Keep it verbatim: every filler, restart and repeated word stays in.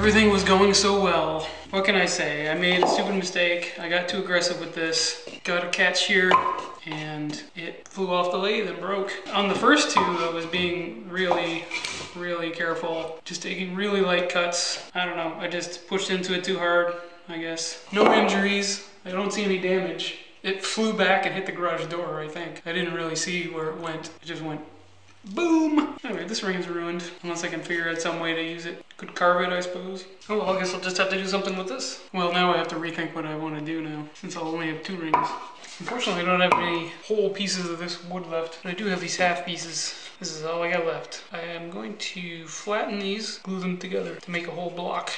Everything was going so well. What can I say? I made a stupid mistake. I got too aggressive with this. Got a cat shear and it flew off the lathe and broke. On the first two, I was being really, really careful. Just taking really light cuts. I don't know, I just pushed into it too hard, I guess. No injuries. I don't see any damage. It flew back and hit the garage door, I think. I didn't really see where it went. It just went boom! Anyway, this ring's ruined. Unless I can figure out some way to use it. Could carve it, I suppose. Oh, well, I guess I'll just have to do something with this. Well, now I have to rethink what I want to do now, since I'll only have two rings. Unfortunately, I don't have any whole pieces of this wood left, but I do have these half pieces. This is all I got left. I am going to flatten these, glue them together to make a whole block.